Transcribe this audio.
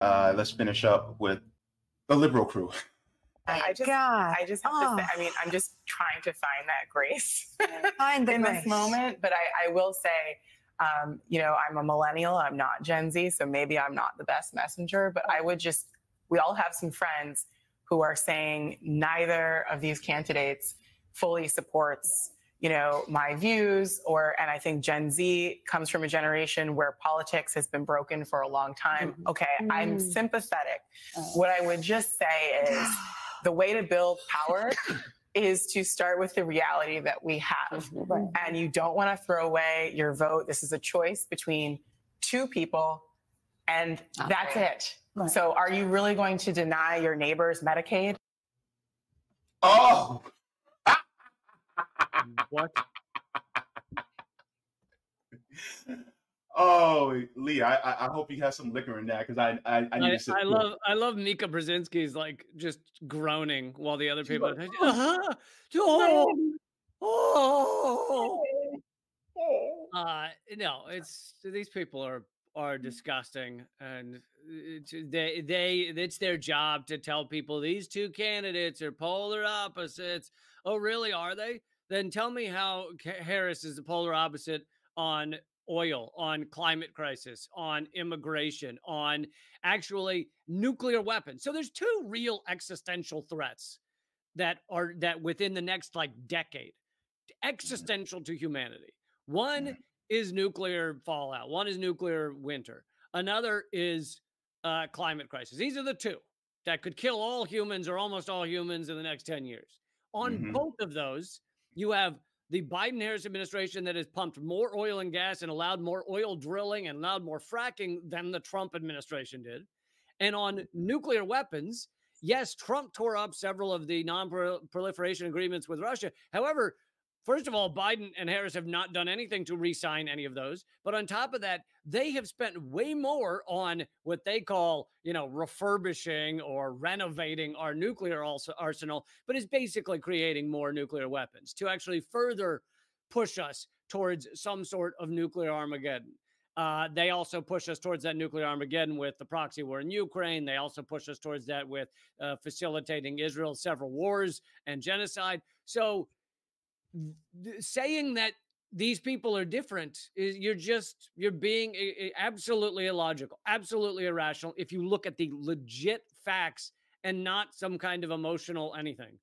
Let's finish up with the liberal crew. I just have to say, I mean, I'm just trying to find that grace in this moment. But I will say, you know, I'm a millennial. I'm not Gen Z, so maybe I'm not the best messenger. But I would just, we all have some friends who are saying neither of these candidates fully supports, you know, my views, and I think Gen Z comes from a generation where politics has been broken for a long time. Mm-hmm. Okay, I'm sympathetic. What I would just say is the way to build power is to start with the reality that we have. Right. And you don't want to throw away your vote. This is a choice between two people, and that's it. Right. So are you really going to deny your neighbors Medicaid? Oh! What? Oh, Lee, I hope you have some liquor in that, because I need to sit. I love Mika Brzezinski's like just groaning while the other people are no, it's, these people are disgusting, and it's their job to tell people these two candidates are polar opposites. Oh, really? Are they? Then tell me how Harris is the polar opposite on oil, on climate crisis, on immigration, on actually nuclear weapons. So there's two real existential threats that within the next like decade, existential to humanity. One is nuclear fallout. One is nuclear winter. Another is climate crisis. These are the two that could kill all humans or almost all humans in the next 10 years. On both of those, you have the Biden-Harris administration that has pumped more oil and gas and allowed more oil drilling and allowed more fracking than the Trump administration did. And on nuclear weapons, yes, Trump tore up several of the non-proliferation agreements with Russia. However, first of all, Biden and Harris have not done anything to re-sign any of those. But on top of that, they have spent way more on what they call, you know, refurbishing or renovating our nuclear arsenal, but it's basically creating more nuclear weapons to actually further push us towards some sort of nuclear Armageddon. They also push us towards that nuclear Armageddon with the proxy war in Ukraine. They also push us towards that with facilitating Israel's several wars and genocide. So saying that these people are different is you're being absolutely illogical, absolutely irrational if you look at the legit facts and not some kind of emotional anything.